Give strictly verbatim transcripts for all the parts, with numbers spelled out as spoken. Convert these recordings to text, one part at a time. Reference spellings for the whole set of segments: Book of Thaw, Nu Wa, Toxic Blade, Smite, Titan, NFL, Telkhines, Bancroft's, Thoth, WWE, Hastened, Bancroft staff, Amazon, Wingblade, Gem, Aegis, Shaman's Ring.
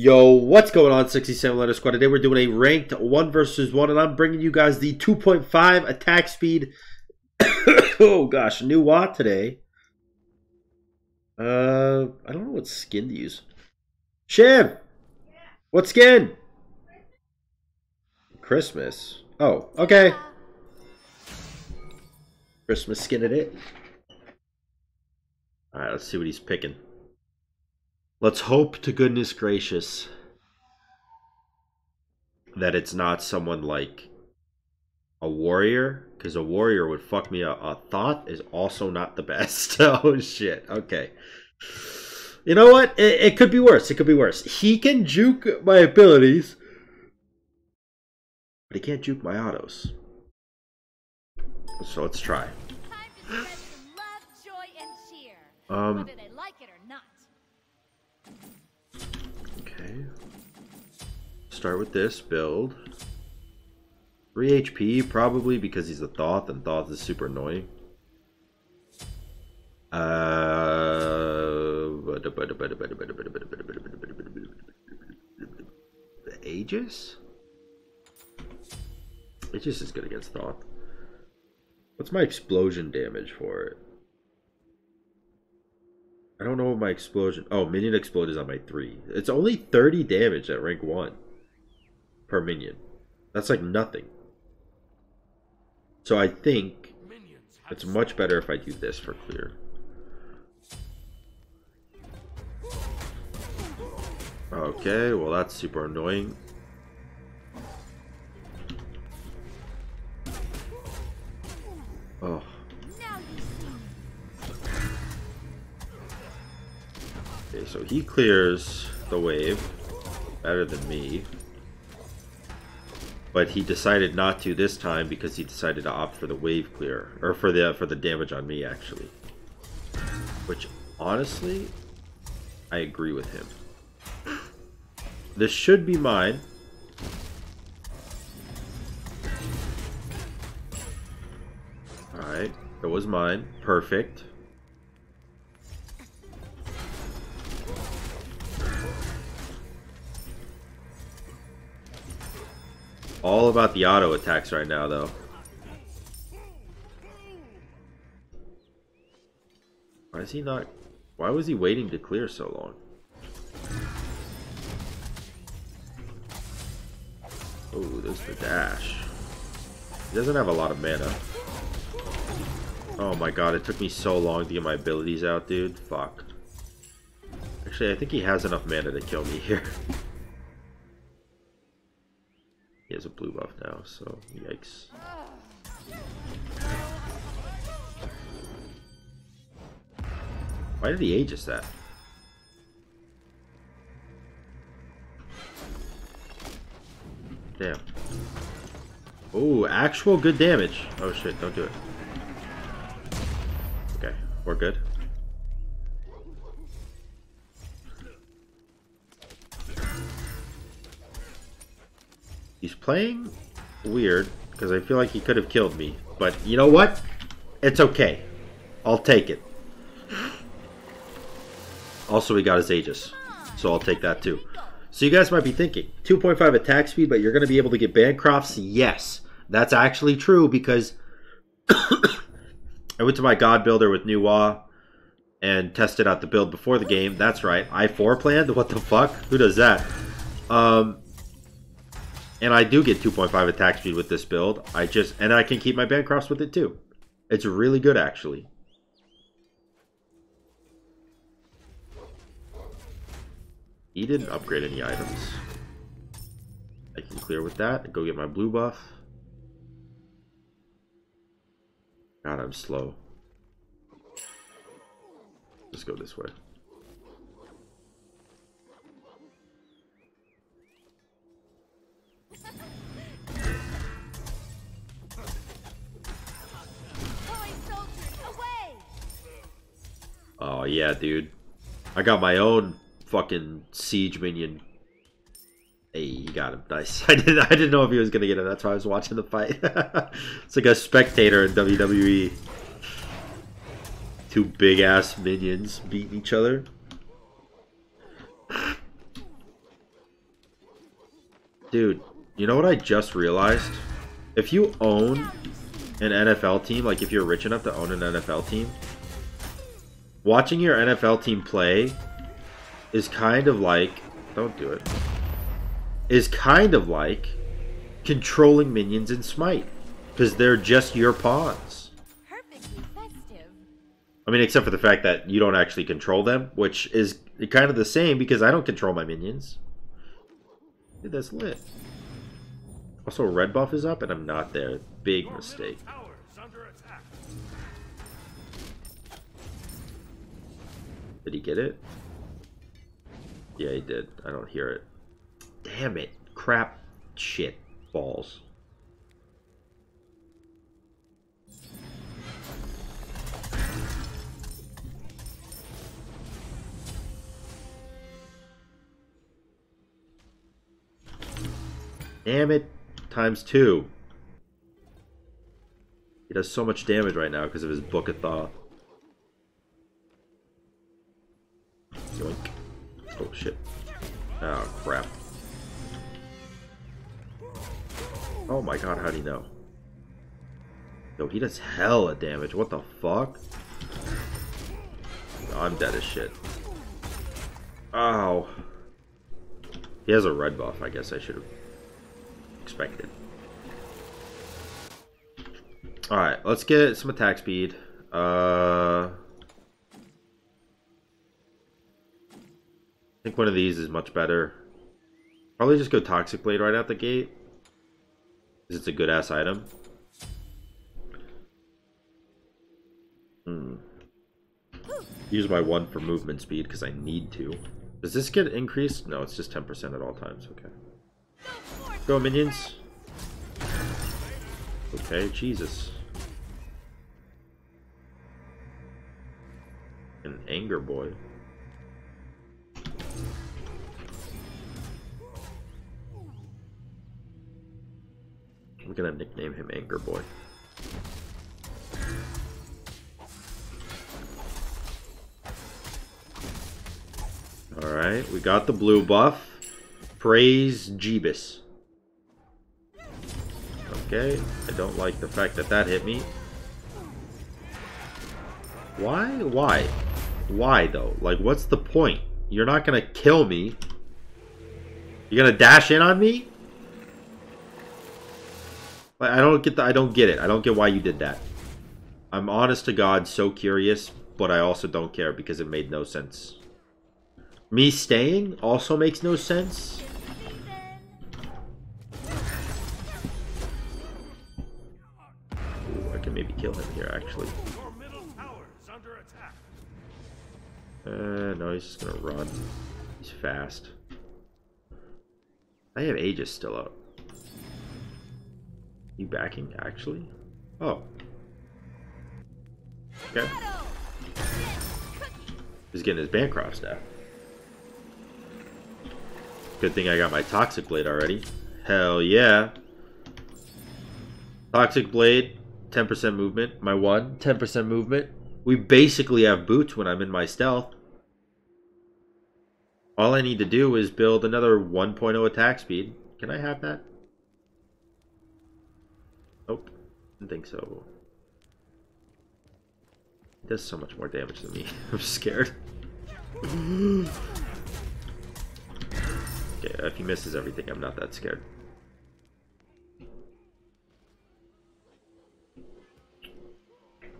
Yo, what's going on, sixty-seven Letter Squad? Today we're doing a ranked one versus one, and I'm bringing you guys the two point five attack speed. Oh gosh, Nu Wa today. Uh, I don't know what skin to use. Sham! Yeah. What skin? Christmas. Oh, okay. Christmas skin in it. Alright, let's see what he's picking. Let's hope to goodness gracious that it's not someone like a warrior, because a warrior would fuck me up. A Thoth is also not the best. Oh, shit. Okay. You know what? It, it could be worse. It could be worse. He can juke my abilities, but he can't juke my autos. So let's try. Um... Start with this build. three H P, probably because he's a Thoth, and Thoth is super annoying. Uh, Aegis? Aegis is good against Thoth. What's my explosion damage for it? I don't know what my explosion... Oh, minion explode is on my three. It's only thirty damage at rank one. Per minion. That's like nothing. So I think it's much better if I do this for clear. Okay, well that's super annoying. Oh. Okay, so he clears the wave better than me. But he decided not to this time because he decided to opt for the wave clear, or for the for the damage on me actually. Which honestly, I agree with him. This should be mine. All right, it was mine. Perfect. All about the auto attacks right now, though. Why is he not... Why was he waiting to clear so long? Oh, there's the dash. He doesn't have a lot of mana. Oh my god, it took me so long to get my abilities out, dude. Fuck. Actually, I think he has enough mana to kill me here. He has a blue buff now, so yikes. Why did he Aegis that? Damn. Oh, actual good damage. Oh shit, don't do it. Okay, we're good. He's playing weird, because I feel like he could have killed me. But you know what? It's okay. I'll take it. Also, he got his Aegis, so I'll take that too. So you guys might be thinking, two point five attack speed, but you're going to be able to get Bancroft's? Yes. That's actually true, because I went to my God Builder with Nu Wa and tested out the build before the game. That's right. I foreplanned? What the fuck? Who does that? Um... And I do get two point five attack speed with this build. I just and I can keep my Bancrofts with it too. It's really good actually. He didn't upgrade any items. I can clear with that and go get my blue buff. God, I'm slow. Let's go this way. Oh yeah, dude. I got my own fucking siege minion. Hey, you got him. Nice. I didn't I didn't know if he was gonna get him, that's why I was watching the fight. It's like a spectator in W W E. Two big ass minions beating each other. Dude, you know what I just realized? If you own an N F L team, like if you're rich enough to own an N F L team, watching your N F L team play is kind of like... Don't do it. Is kind of like controlling minions in Smite. Because they're just your pawns. Perfectly festive. I mean, except for the fact that you don't actually control them, which is kind of the same because I don't control my minions. Dude, that's lit. Also, red buff is up and I'm not there. Big mistake. Did he get it? Yeah, he did. I don't hear it. Damn it. Crap. Shit. Balls. Damn it. Times two. He does so much damage right now because of his Book of Thaw. Yoink. Oh, shit. Oh, crap. Oh my god, how'd he know? Yo, he does hella damage. What the fuck? No, I'm dead as shit. Ow. He has a red buff. I guess I should have expected. Alright, let's get some attack speed. Uh... I think one of these is much better. Probably just go Toxic Blade right out the gate. Because it's a good ass item. Hmm. Use my one for movement speed because I need to. Does this get increased? No, it's just ten percent at all times. Okay. Go minions. Okay, Jesus. An anger boy. I'm gonna nickname him Anger Boy. Alright, we got the blue buff. Praise Jeebus. Okay, I don't like the fact that that hit me. Why? Why? Why though? Like, what's the point? You're not gonna kill me. You're gonna dash in on me? I don't get the, I don't get it. I don't get why you did that. I'm honest to God so curious, but I also don't care because it made no sense. Me staying also makes no sense. Ooh, I can maybe kill him here, actually. Uh, no, he's just gonna run. He's fast. I have Aegis still up. You backing actually? Oh. Okay. He's getting his Bancroft staff. Good thing I got my Toxic Blade already. Hell yeah. Toxic Blade, ten percent movement. My one, ten percent movement. We basically have boots when I'm in my stealth. All I need to do is build another one point oh attack speed. Can I have that? Nope, I didn't think so. It does so much more damage than me. I'm scared. Okay, if he misses everything, I'm not that scared.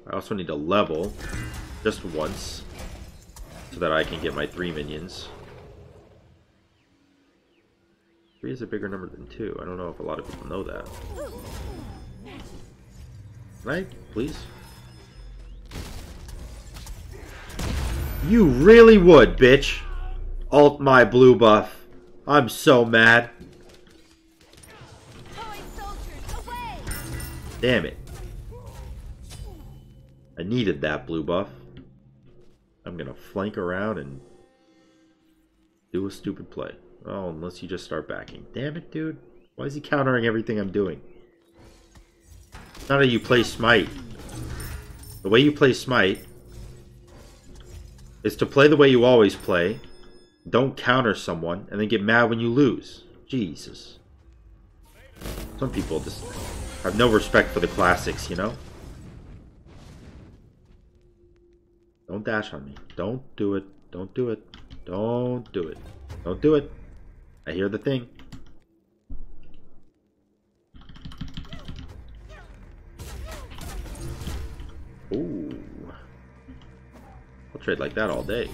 I also need to level just once so that I can get my three minions. Three is a bigger number than two. I don't know if a lot of people know that. Can I, please? You really would, bitch. Alt my blue buff. I'm so mad. Damn it. I needed that blue buff. I'm gonna flank around and do a stupid play. Oh, unless you just start backing. Damn it, dude. Why is he countering everything I'm doing? Not how you play Smite. The way you play Smite is to play the way you always play. Don't counter someone and then get mad when you lose. Jesus. Some people just have no respect for the classics, you know? Don't dash on me. Don't do it. Don't do it. Don't do it. Don't do it. I hear the thing. Ooh. I'll trade like that all day.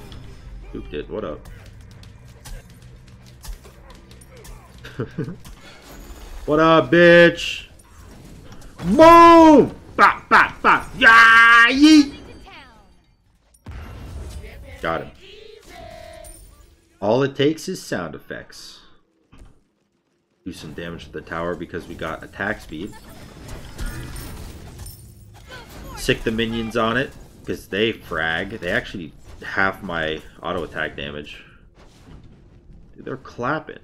Pooped it. What up? What up, bitch? Move! Bop, bop, bop. Yeah, yeet! Got him. All it takes is sound effects. Do some damage to the tower because we got attack speed. Sick the minions on it because they frag. They actually half my auto attack damage. Dude, they're clapping.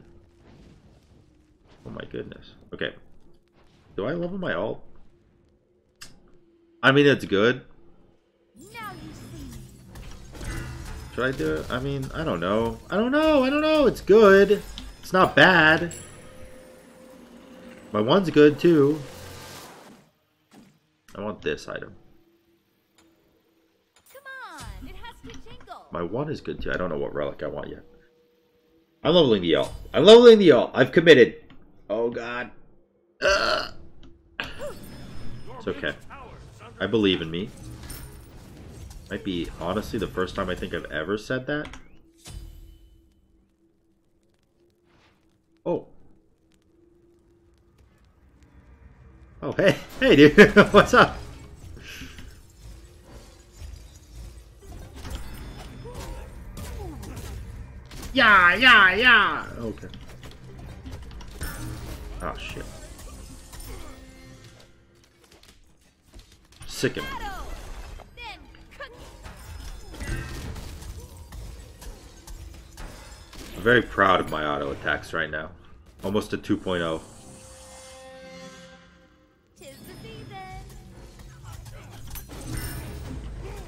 Oh my goodness. Okay. Do I level my ult? I mean, it's good. Should I do it? I mean, I don't know. I don't know. I don't know. It's good. It's not bad. My one's good too. I want this item. Come on, it has to jingle. My one is good too. I don't know what relic I want yet. I'm leveling the ult. I'm leveling the ult. I've committed. Oh god. Ugh. It's okay. I believe in me. Might be honestly the first time I think I've ever said that. Oh. Oh, hey. Hey, dude. What's up? Yeah, yeah, yeah. Okay. Oh, shit. Sick him. I'm very proud of my auto attacks right now. Almost a two point oh.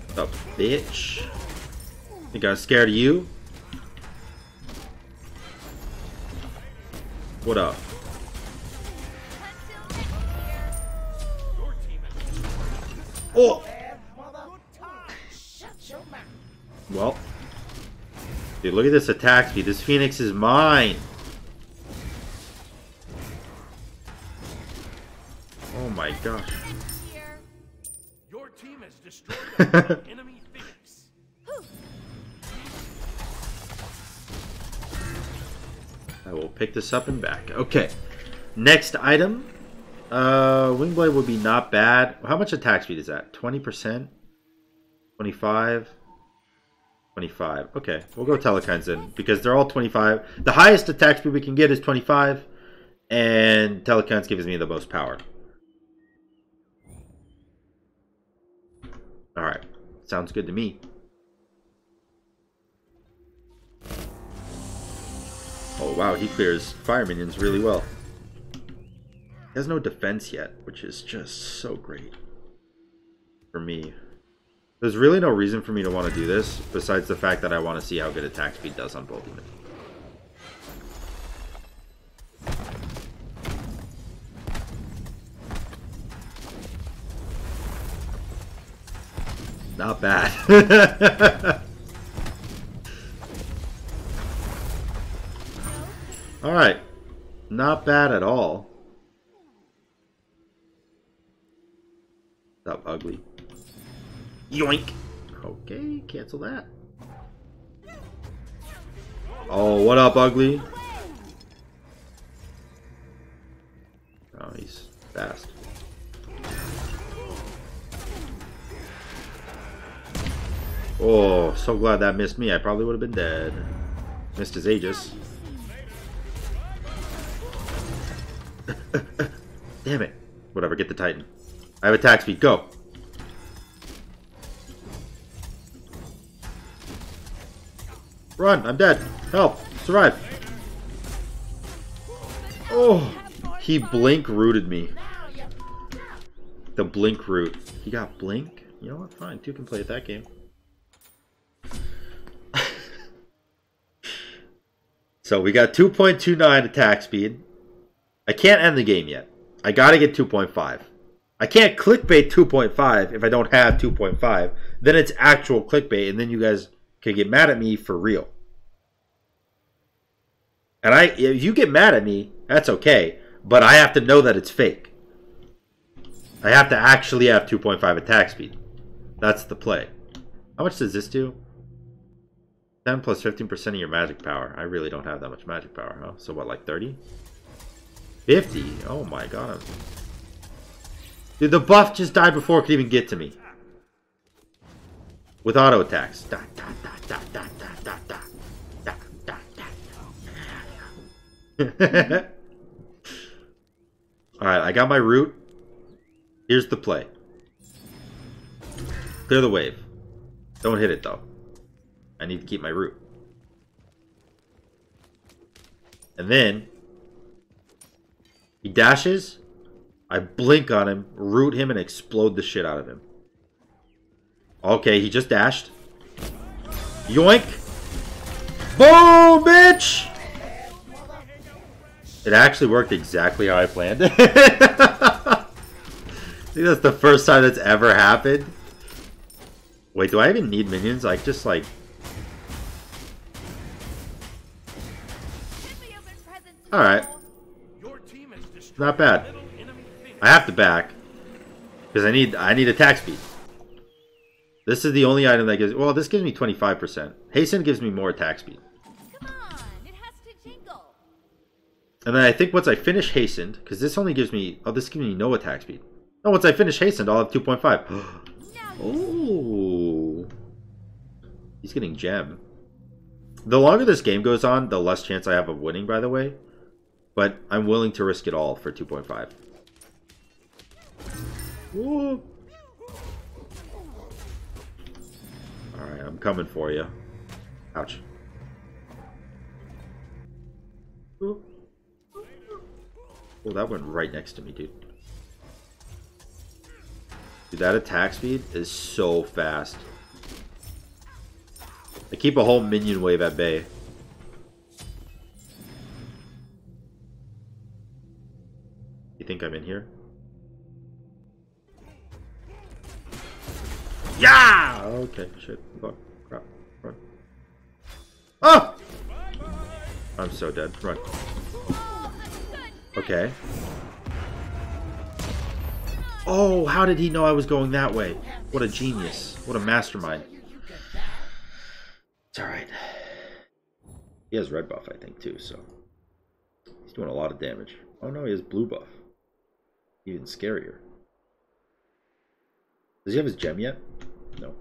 What's up, bitch? Think I was scared of you? What up? Oh! Well. Dude, look at this attack speed. This Phoenix is mine. Oh my gosh. Your team has destroyed an enemy Phoenix. I will pick this up and back. Okay. Next item. Uh, Wingblade would be not bad. How much attack speed is that? twenty percent? twenty-five? twenty-five. Okay, we'll go Telkhines then, because they're all twenty-five. The highest attack speed we can get is twenty-five, and Telkhines gives me the most power. Alright, sounds good to me. Oh wow, he clears fire minions really well. He has no defense yet, which is just so great for me. There's really no reason for me to want to do this, besides the fact that I want to see how good attack speed does on both units. Not bad. Alright. Not bad at all. That's ugly. Yoink! Okay, cancel that. Oh, what up, ugly? Oh, he's fast. Oh, so glad that missed me. I probably would have been dead. Missed his Aegis. Damn it. Whatever, get the Titan. I have attack speed. Go! Run! I'm dead! Help! Survive! Oh! He blink rooted me. The blink root. He got blink? You know what? Fine. Two can play at that game. So we got two point two nine attack speed. I can't end the game yet. I gotta get two point five. I can't clickbait two point five if I don't have two point five. Then it's actual clickbait, and then you guys can get mad at me for real. And I, if you get mad at me, that's okay. But I have to know that it's fake. I have to actually have two point five attack speed. That's the play. How much does this do? ten plus fifteen percent of your magic power. I really don't have that much magic power, huh? So what, like thirty? fifty? Oh my god. Dude, the buff just died before it could even get to me. With auto attacks. Da, da, da, da, da, da, da, da, da, da. Alright, I got my root. Here's the play. Clear the wave. Don't hit it though. I need to keep my root. And then he dashes. I blink on him, root him, and explode the shit out of him. Okay, he just dashed. Yoink! Boom, bitch! It actually worked exactly how I planned it. I think that's the first time that's ever happened. Wait, do I even need minions? Like, just like... Alright. Not bad. I have to back. Because I need I need attack speed. This is the only item that gives... Well, this gives me twenty-five percent. Hastened gives me more attack speed. Come on, it has to jingle. And then I think once I finish Hastened... Because this only gives me... Oh, this gives me no attack speed. No, once I finish Hastened, I'll have two point five. Oh. He's getting Gem. The longer this game goes on, the less chance I have of winning, by the way. But I'm willing to risk it all for two point five. Alright, I'm coming for you. Ouch. Oh, that went right next to me, dude. Dude, that attack speed is so fast. I keep a whole minion wave at bay. You think I'm in here? Yeah! Okay, shit. Fuck. Crap. Run. Oh! I'm so dead. Run. Okay. Oh, how did he know I was going that way? What a genius. What a mastermind. It's alright. He has red buff, I think, too, so... He's doing a lot of damage. Oh no, he has blue buff. Even scarier. Does he have his gem yet? No.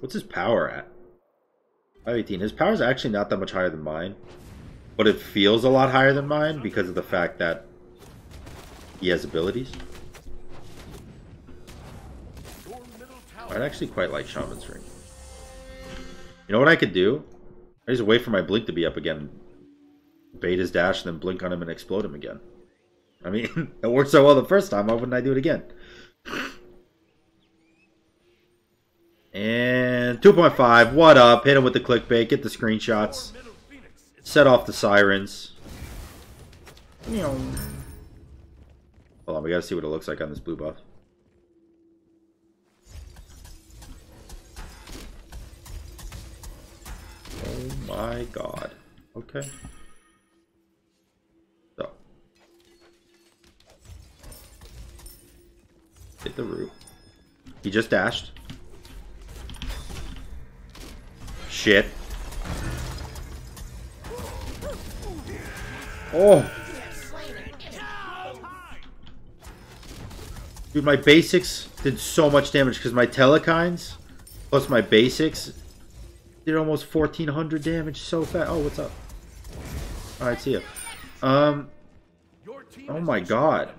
What's his power at? five eighteen. His power is actually not that much higher than mine. But it feels a lot higher than mine because of the fact that he has abilities. I'd actually quite like Shaman's Ring. You know what I could do? I just wait for my blink to be up again. Bait his dash and then blink on him and explode him again. I mean, it worked so well the first time, why wouldn't I do it again? And two point five, what up? Hit him with the clickbait, get the screenshots. Set off the sirens. Hold on, we gotta see what it looks like on this blue buff. Oh my god. Okay. So. Hit the root. He just dashed. Shit. Oh. Dude, my basics did so much damage because my Telkhines plus my basics did almost fourteen hundred damage so fast. Oh, what's up? Alright, see ya. Um, oh my god.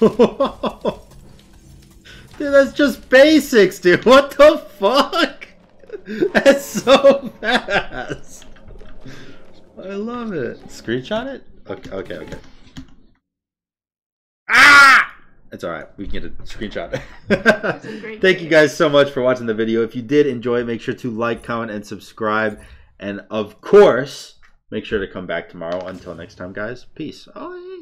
Dude, that's just basics, dude. What the fuck? That's so fast. I love it. Screenshot it? Okay, okay, okay. Ah! It's alright. We can get a screenshot. Thank you guys so much for watching the video. If you did enjoy it, make sure to like, comment, and subscribe. And of course, make sure to come back tomorrow. Until next time, guys. Peace. Oh, yeah.